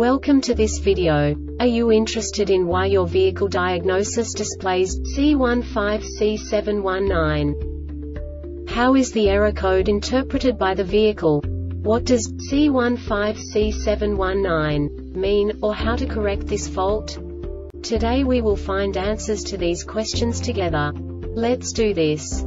Welcome to this video. Are you interested in why your vehicle diagnosis displays C15C7-19? How is the error code interpreted by the vehicle? What does C15C7-19 mean, or how to correct this fault? Today we will find answers to these questions together. Let's do this.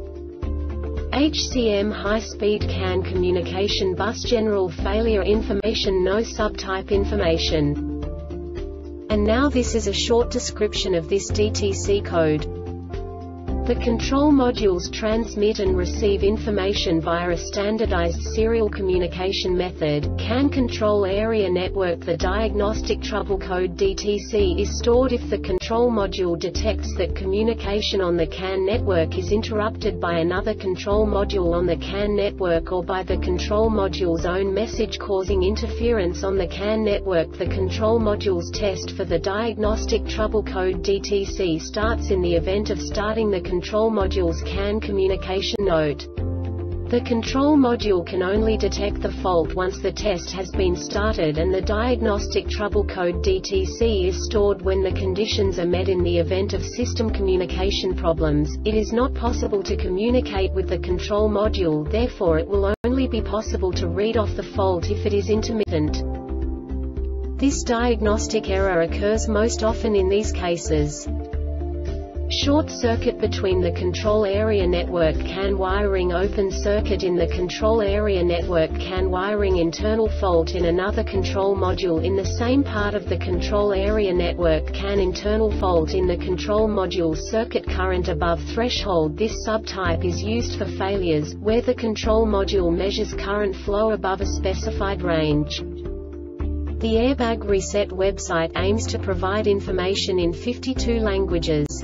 HCM high-speed CAN communication bus general failure information, no subtype information. And now this is a short description of this DTC code. The control modules transmit and receive information via a standardized serial communication method, CAN control area network. The diagnostic trouble code DTC is stored if the control module detects that communication on the CAN network is interrupted by another control module on the CAN network or by the control module's own message causing interference on the CAN network. The control module's test for the diagnostic trouble code DTC starts in the event of starting the control module's CAN communication. Note: the control module can only detect the fault once the test has been started, and the diagnostic trouble code DTC is stored when the conditions are met. In the event of system communication problems, it is not possible to communicate with the control module, therefore it will only be possible to read off the fault if it is intermittent. This diagnostic error occurs most often in these cases: short circuit between the control area network CAN wiring, open circuit in the control area network CAN wiring, internal fault in another control module in the same part of the control area network CAN, internal fault in the control module, circuit current above threshold. This subtype is used for failures where the control module measures current flow above a specified range. The Airbag Reset website aims to provide information in 52 languages.